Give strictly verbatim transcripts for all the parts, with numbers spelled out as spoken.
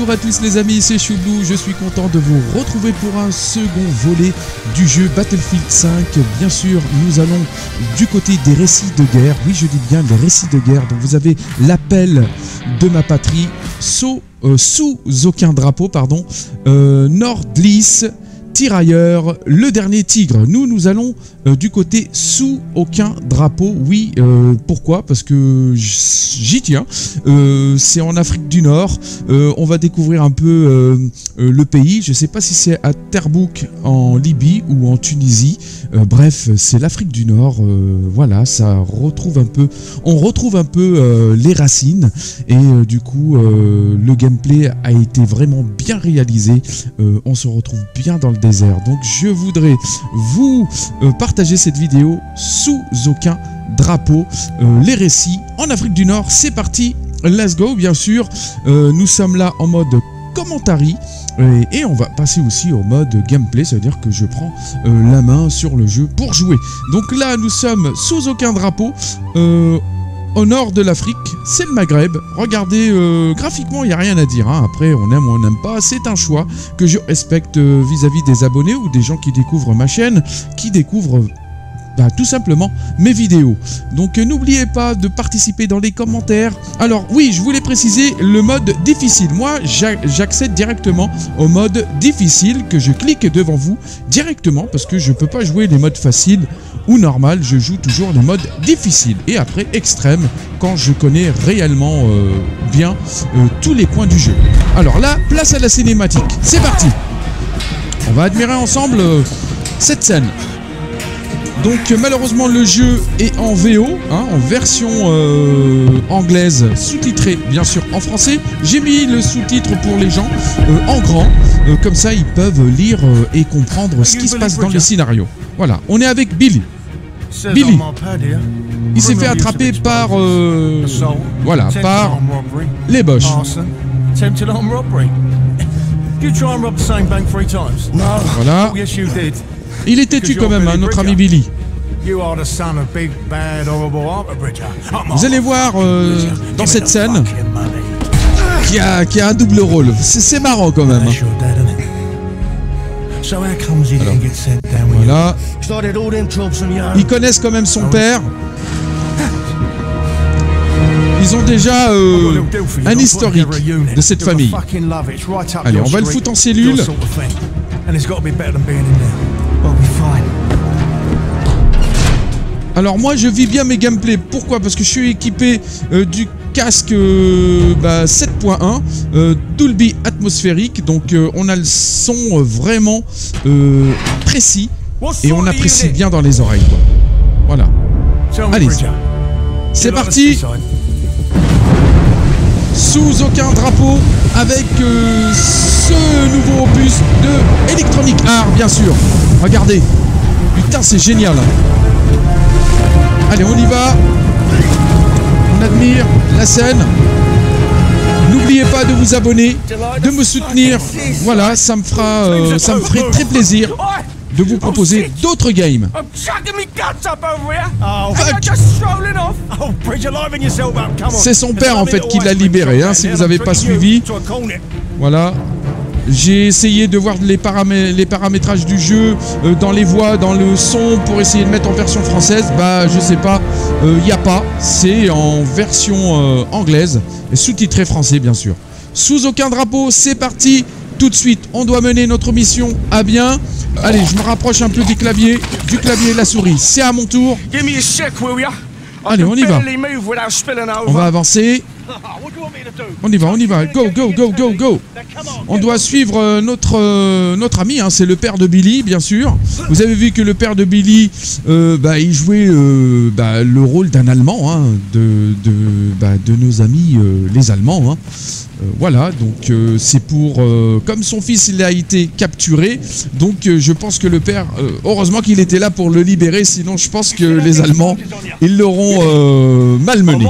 Bonjour à tous les amis, c'est Choublou, je suis content de vous retrouver pour un second volet du jeu Battlefield cinq. Bien sûr, nous allons du côté des récits de guerre, oui je dis bien des récits de guerre, donc vous avez l'appel de ma patrie, sous, euh, sous aucun drapeau, pardon, euh, Nordlys, tirailleur, le dernier tigre. Nous, nous allons euh, du côté sous aucun drapeau. Oui, euh, pourquoi? Parce que j'y tiens. Euh, c'est en Afrique du Nord. Euh, on va découvrir un peu euh, euh, le pays. Je ne sais pas si c'est à Terbouk en Libye ou en Tunisie. Euh, bref, c'est l'Afrique du Nord. Euh, voilà, ça retrouve un peu. On retrouve un peu euh, les racines. Et euh, du coup, euh, le gameplay a été vraiment bien réalisé. Euh, on se retrouve bien dans le désert. Donc je voudrais vous euh, partager cette vidéo sous aucun drapeau, euh, les récits en Afrique du Nord. C'est parti, let's go. Bien sûr, euh, nous sommes là en mode commentary et, et on va passer aussi au mode gameplay, c'est à dire que je prends euh, la main sur le jeu pour jouer. Donc là nous sommes sous aucun drapeau, euh, au nord de l'Afrique, c'est le Maghreb. Regardez, euh, graphiquement, il n'y a rien à dire. Hein. Après, on aime ou on n'aime pas. C'est un choix que je respecte vis-à-vis des abonnés ou des gens qui découvrent ma chaîne, qui découvrent bah, tout simplement mes vidéos. Donc, euh, n'oubliez pas de participer dans les commentaires. Alors, oui, je voulais préciser le mode difficile. Moi, j'accède directement au mode difficile que je clique devant vous directement parce que je ne peux pas jouer les modes faciles ou normal, je joue toujours les modes difficiles et après extrême quand je connais réellement euh, bien euh, tous les coins du jeu. Alors là, place à la cinématique, c'est parti. On va admirer ensemble euh, cette scène. Donc euh, malheureusement le jeu est en V O, hein, en version euh, anglaise, sous-titrée bien sûr en français. J'ai mis le sous-titre pour les gens euh, en grand, euh, comme ça ils peuvent lire euh, et comprendre ce qui se passe dans le scénario. Voilà, on est avec Billy. Billy, il s'est fait attraper par, euh, voilà, par les Boches. Voilà. Il est têtu quand même, hein, notre ami Billy. Vous allez voir euh, dans cette scène qui a, qui a un double rôle. C'est marrant quand même. Alors, voilà. Ils connaissent quand même son père. Ils ont déjà euh, un historique de cette famille. Allez, on va le foutre en cellule. Alors moi je vis bien mes gameplays. Pourquoi? Parce que je suis équipé euh, du casque euh, bah, sept point un euh, Dolby Atmosphérique. Donc euh, on a le son euh, vraiment euh, précis et on apprécie bien dans les oreilles quoi. Voilà. Allez, c'est parti. Sous aucun drapeau avec euh, ce nouveau opus de Electronic Art bien sûr. Regardez. Putain c'est génial. Allez, on y va. On admire la scène. N'oubliez pas de vous abonner, de me soutenir. Voilà, ça me fera, euh, ça me ferait très plaisir de vous proposer d'autres games. C'est son père en fait qui l'a libéré, hein, si vous n'avez pas suivi. Voilà. J'ai essayé de voir les, paramé les paramétrages du jeu euh, dans les voix, dans le son pour essayer de mettre en version française. Bah je sais pas, il euh, n'y a pas, c'est en version euh, anglaise et sous-titré français bien sûr. Sous aucun drapeau, c'est parti, tout de suite on doit mener notre mission à bien. Allez, je me rapproche un peu du clavier, du clavier et la souris, c'est à mon tour. Allez, on y va. On va avancer. On y va, on y va. Go, go, go, go, go. On doit suivre notre, euh, notre ami, hein, c'est le père de Billy, bien sûr. Vous avez vu que le père de Billy, euh, bah, il jouait euh, bah, le rôle d'un Allemand, hein, de, de, bah, de nos amis euh, les Allemands. Hein. Euh, voilà, donc euh, c'est pour... Euh, comme son fils, il a été capturé, donc euh, je pense que le père... Euh, heureusement qu'il était là pour le libérer, sinon je pense que les Allemands, ils l'auront euh, malmené.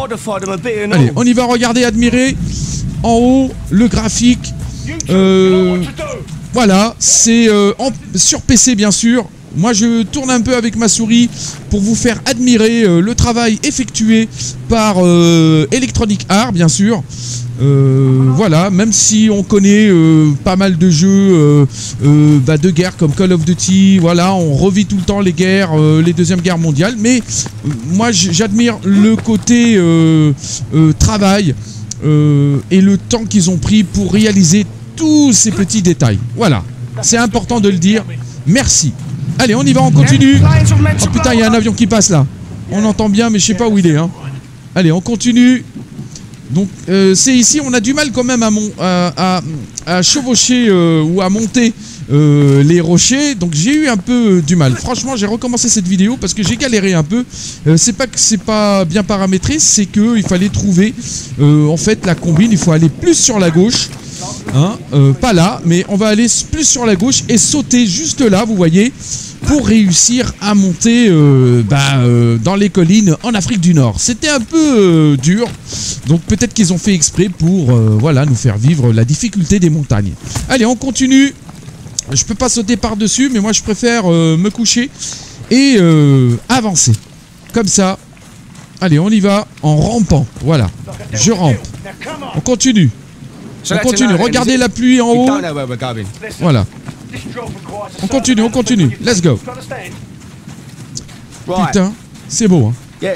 Allez, on y va regarder, admirer. En haut, le graphique. Euh, voilà, c'est euh, sur P C bien sûr. Moi je tourne un peu avec ma souris pour vous faire admirer euh, le travail effectué par euh, Electronic Art bien sûr. Euh, voilà, même si on connaît euh, pas mal de jeux euh, euh, bah, de guerre comme Call of Duty, voilà, on revit tout le temps les guerres, euh, les deuxièmes guerres mondiales, mais euh, moi j'admire le côté euh, euh, travail euh, et le temps qu'ils ont pris pour réaliser tous ces petits détails. Voilà, c'est important de le dire. Merci. Allez, on y va, on continue. Oh putain, il y a un avion qui passe là. On entend bien, mais je sais pas où il est. Hein. Allez, on continue. Donc, euh, c'est ici, on a du mal quand même à, mon, à, à, à chevaucher euh, ou à monter euh, les rochers. Donc, j'ai eu un peu euh, du mal. Franchement, j'ai recommencé cette vidéo parce que j'ai galéré un peu. Euh, c'est pas que c'est pas bien paramétré, c'est qu'il fallait trouver, euh, en fait, la combine. Il faut aller plus sur la gauche. Hein, euh, pas là, mais on va aller plus sur la gauche et sauter juste là, vous voyez, pour réussir à monter euh, bah, euh, dans les collines en Afrique du Nord. C'était un peu euh, dur, donc peut-être qu'ils ont fait exprès pour euh, voilà, nous faire vivre la difficulté des montagnes. Allez, on continue. Je peux pas sauter par-dessus, mais moi je préfère euh, me coucher et euh, avancer. Comme ça. Allez, on y va en rampant. Voilà, je rampe. On continue. On continue, regardez la pluie en haut. Voilà. On continue, on continue. Let's go. Putain, c'est beau. Hein.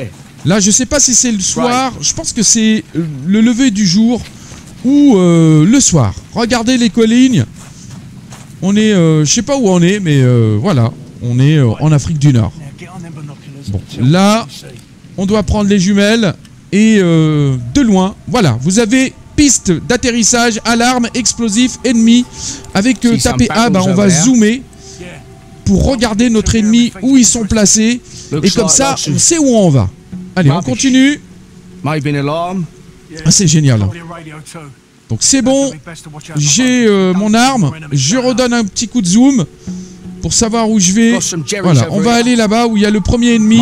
Là, je sais pas si c'est le soir. Je pense que c'est le lever du jour ou euh, le soir. Regardez les collines. On est, euh, je sais pas où on est, mais euh, voilà. On est euh, en Afrique du Nord. Bon, là, on doit prendre les jumelles et euh, de loin. Voilà, vous avez... Piste d'atterrissage, alarme, explosif, ennemi. Avec euh, taper A, bah, on va zoomer pour regarder notre ennemi, où ils sont placés. Et comme ça, on sait où on va. Allez, on continue. Ah, c'est génial. Donc c'est bon, j'ai euh, mon arme. Je redonne un petit coup de zoom pour savoir où je vais. Voilà, on va aller là-bas où il y a le premier ennemi.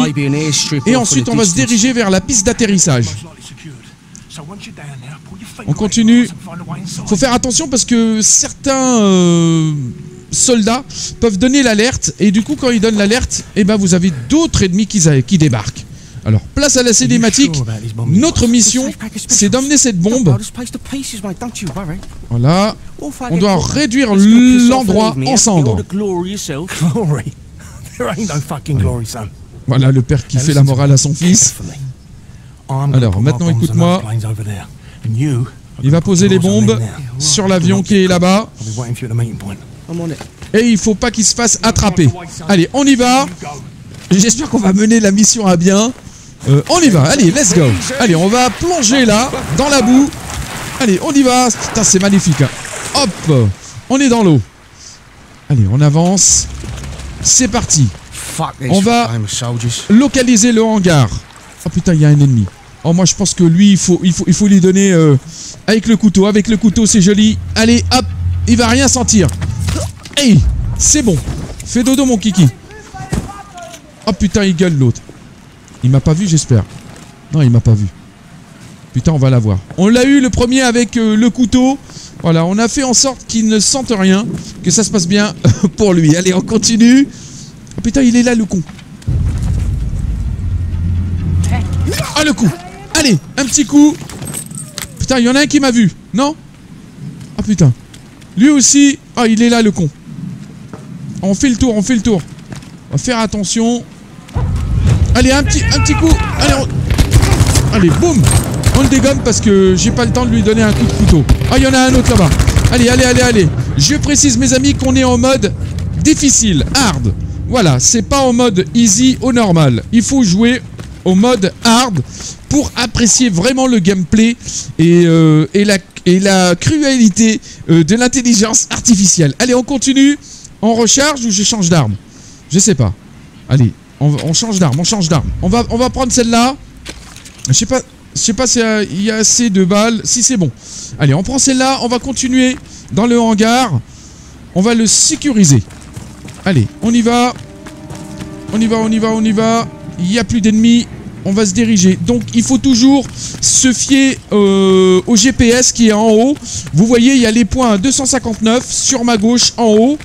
Et ensuite, on va se diriger vers la piste d'atterrissage. On continue. Faut faire attention parce que certains euh, soldats peuvent donner l'alerte. Et du coup, quand ils donnent l'alerte, eh ben, vous avez d'autres ennemis qui, qui débarquent. Alors, place à la cinématique. Notre mission, c'est d'emmener cette bombe. Voilà. On doit réduire l'endroit en cendres. Voilà le père qui fait la morale à son fils. Alors, maintenant, écoute-moi. Il va poser les bombes sur l'avion qui est là-bas. Et il faut pas qu'il se fasse attraper. Allez, on y va. J'espère qu'on va mener la mission à bien. Euh, on y va. Allez, let's go. Allez, on va plonger là, dans la boue. Allez, on y va. Putain, c'est magnifique. Hein. Hop, on est dans l'eau. Allez, on avance. C'est parti. On va localiser le hangar. Oh putain, il y a un ennemi. Oh, moi je pense que lui, il faut, il faut, il faut lui donner euh, avec le couteau. Avec le couteau, c'est joli. Allez, hop, il va rien sentir. Hey, c'est bon. Fais dodo, mon kiki. Oh putain, il gueule l'autre. Il m'a pas vu, j'espère. Non, il m'a pas vu. Putain, on va l'avoir. On l'a eu le premier avec euh, le couteau. Voilà, on a fait en sorte qu'il ne sente rien. Que ça se passe bien pour lui. Allez, on continue. Oh putain, il est là, le con. Ah, le coup. Allez, un petit coup. Putain, il y en a un qui m'a vu, non? Ah putain. Lui aussi. Ah, il est là, le con. On fait le tour, on fait le tour. On va faire attention. Allez, un petit, un petit coup. Allez, on... Allez, boum. On le dégomme parce que j'ai pas le temps de lui donner un coup de couteau. Ah, il y en a un autre là-bas. Allez, allez, allez, allez. Je précise, mes amis, qu'on est en mode difficile, hard. Voilà, c'est pas en mode easy au normal. Il faut jouer au mode hard pour apprécier vraiment le gameplay et, euh, et, la, et la cruauté euh, de l'intelligence artificielle. Allez, on continue. On recharge ou je change d'arme? Je sais pas. Allez, on, on change d'arme, on change d'arme. On va, on va prendre celle-là. Je sais pas, je sais pas s'il y, y a assez de balles. Si, c'est bon. Allez, on prend celle-là. On va continuer dans le hangar. On va le sécuriser. Allez, on y va. On y va, on y va, on y va. Il n'y a plus d'ennemis, on va se diriger. Donc il faut toujours se fier euh, au G P S qui est en haut. Vous voyez, il y a les points deux cent cinquante-neuf sur ma gauche en haut,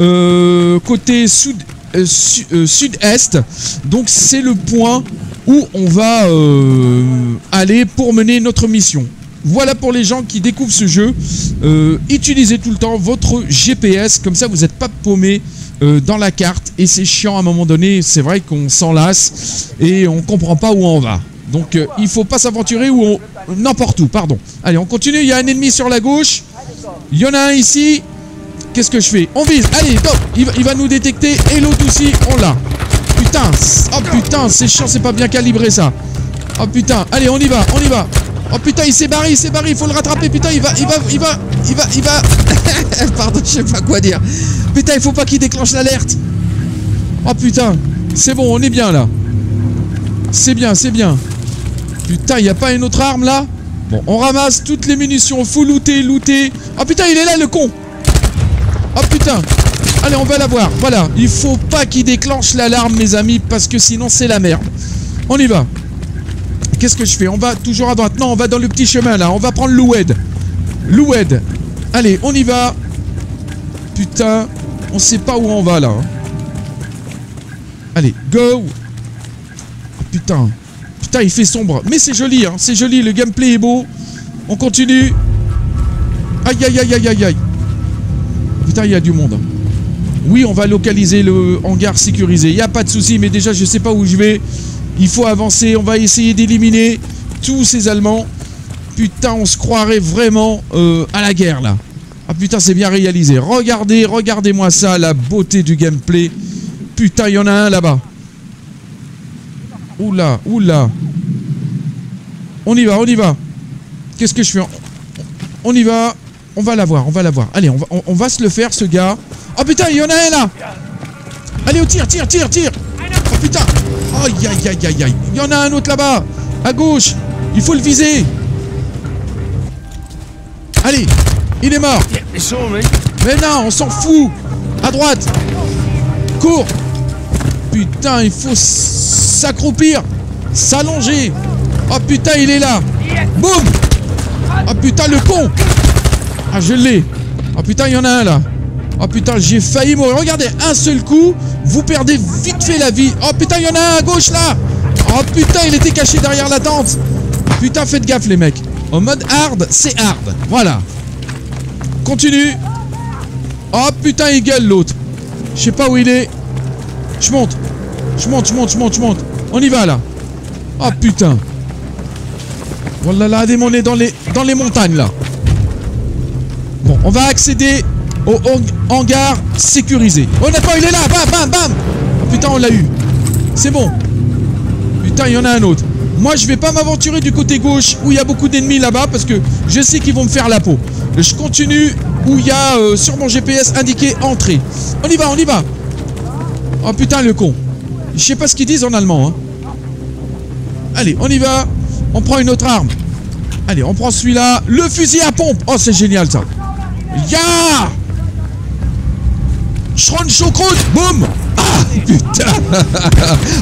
euh, côté sud, euh, su, euh, sud-est. Donc c'est le point où on va euh, aller pour mener notre mission. Voilà pour les gens qui découvrent ce jeu. Euh, utilisez tout le temps votre G P S, comme ça vous n'êtes pas paumé euh, dans la carte. Et c'est chiant à un moment donné, c'est vrai qu'on s'en lasse et on ne comprend pas où on va. Donc euh, il ne faut pas s'aventurer où on... N'importe où, pardon. Allez, on continue, il y a un ennemi sur la gauche. Il y en a un ici. Qu'est-ce que je fais? On vise, allez, top. Il va, il va nous détecter et l'autre aussi, on l'a. Putain, oh putain, c'est chiant, c'est pas bien calibré ça. Oh putain, allez, on y va, on y va. Oh putain, il s'est barré, il s'est barré, il faut le rattraper. Putain, il va, il va, il va, il va, il va. Pardon, je sais pas quoi dire. Putain, il faut pas qu'il déclenche l'alerte. Oh putain, c'est bon, on est bien là. C'est bien, c'est bien. Putain, il n'y a pas une autre arme là? Bon, on ramasse toutes les munitions, faut looter, looter. Oh putain, il est là le con. Oh putain. Allez, on va l'avoir, voilà. Il faut pas qu'il déclenche l'alarme, mes amis, parce que sinon c'est la merde. On y va. Qu'est-ce que je fais? On va toujours à droite. Non, on va dans le petit chemin là, on va prendre l'Oued. L'Oued. Allez, on y va. Putain, on sait pas où on va là. Allez, go. Oh putain. Putain, il fait sombre. Mais c'est joli, hein. C'est joli, le gameplay est beau. On continue. Aïe, aïe, aïe, aïe, aïe, aïe. Putain, il y a du monde. Oui, on va localiser le hangar sécurisé. Il n'y a pas de souci, mais déjà, je sais pas où je vais. Il faut avancer. On va essayer d'éliminer tous ces Allemands. Putain, on se croirait vraiment euh, à la guerre, là. Ah, putain, c'est bien réalisé. Regardez, regardez-moi ça, la beauté du gameplay. Putain, il y en a un là-bas. Oula, oula. On y va, on y va. Qu'est-ce que je fais? On y va. On va l'avoir, on va l'avoir. Allez, on va, on, on va se le faire, ce gars. Oh putain, il y en a un là. Allez, au tir, tire, tire, tire. Oh putain. Aïe, aïe, aïe, aïe, aïe. Il y en a un autre là-bas. À gauche. Il faut le viser. Allez, il est mort. Mais non, on s'en fout. À droite. Cours. Putain, il faut s'accroupir, s'allonger. Oh putain, il est là. Boum. Oh putain, le con. Ah, je l'ai. Oh putain, il y en a un là. Oh putain, j'ai failli mourir. Regardez, un seul coup, vous perdez vite fait la vie. Oh putain, il y en a un à gauche là. Oh putain, il était caché derrière la tente. Putain, faites gaffe les mecs. En mode hard, c'est hard. Voilà. Continue. Oh putain, il gueule l'autre. Je sais pas où il est. Je monte. Je monte, je monte, je monte, je monte. On y va là. Oh putain. Oh là là, on est dans les, dans les montagnes là. Bon, on va accéder au hangar sécurisé. Oh d'accord, il est là. Bam, bam, bam. Oh putain, on l'a eu. C'est bon. Putain, il y en a un autre. Moi, je vais pas m'aventurer du côté gauche où il y a beaucoup d'ennemis là-bas parce que je sais qu'ils vont me faire la peau. Je continue où il y a euh, sur mon G P S indiqué entrée. On y va, on y va. Oh putain, le con. Je sais pas ce qu'ils disent en allemand, hein. Allez, on y va. On prend une autre arme. Allez, on prend celui-là. Le fusil à pompe. Oh, c'est génial, ça. Ya yeah. Schron Choucroute. Boum. Ah, putain.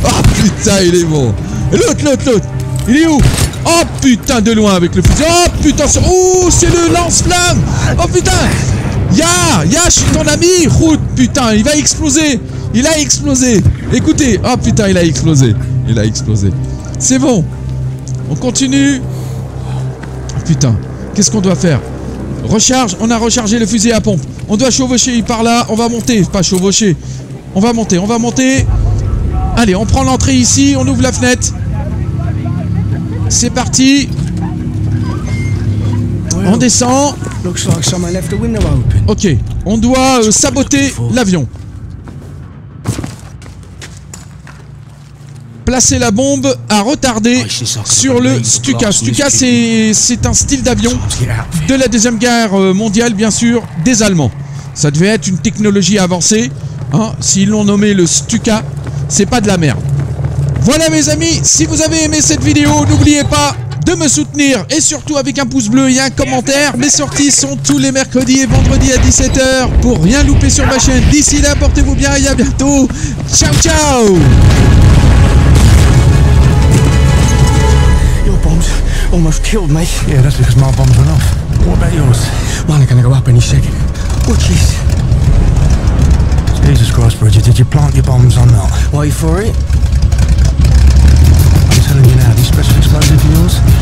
Oh, putain, il est bon. L'autre, l'autre, l'autre. Il est où? Oh, putain, de loin avec le fusil. Oh, putain. Oh, c'est le lance-flamme. Oh, putain. Ya yeah. Ya, yeah, je suis ton ami. Route, putain, il va exploser. Il a explosé. Écoutez. Oh putain, il a explosé. Il a explosé. C'est bon. On continue. Oh putain. Qu'est-ce qu'on doit faire? Recharge. On a rechargé le fusil à pompe. On doit chevaucher par là. On va monter. Pas chevaucher. On va monter. On va monter. Allez, on prend l'entrée ici. On ouvre la fenêtre. C'est parti. On descend. Ok. On doit euh, saboter l'avion. Placer la bombe à retarder sur le Stuka. Stuka, c'est un style d'avion de la Deuxième Guerre mondiale, bien sûr, des Allemands. Ça devait être une technologie avancée. Hein, s'ils l'ont nommé le Stuka, c'est pas de la merde. Voilà mes amis, si vous avez aimé cette vidéo, n'oubliez pas de me soutenir. Et surtout avec un pouce bleu et un commentaire. Mes sorties sont tous les mercredis et vendredis à dix-sept heures. Pour rien louper sur ma chaîne. D'ici là, portez-vous bien et à bientôt. Ciao, ciao. Almost killed me. Yeah, that's because my bombs went off. What about yours? Mine are going to go up any second. Watch this. Jesus Christ, Bridget, did you plant your bombs or not? Wait for it. I'm telling you now, these special explosives of yours.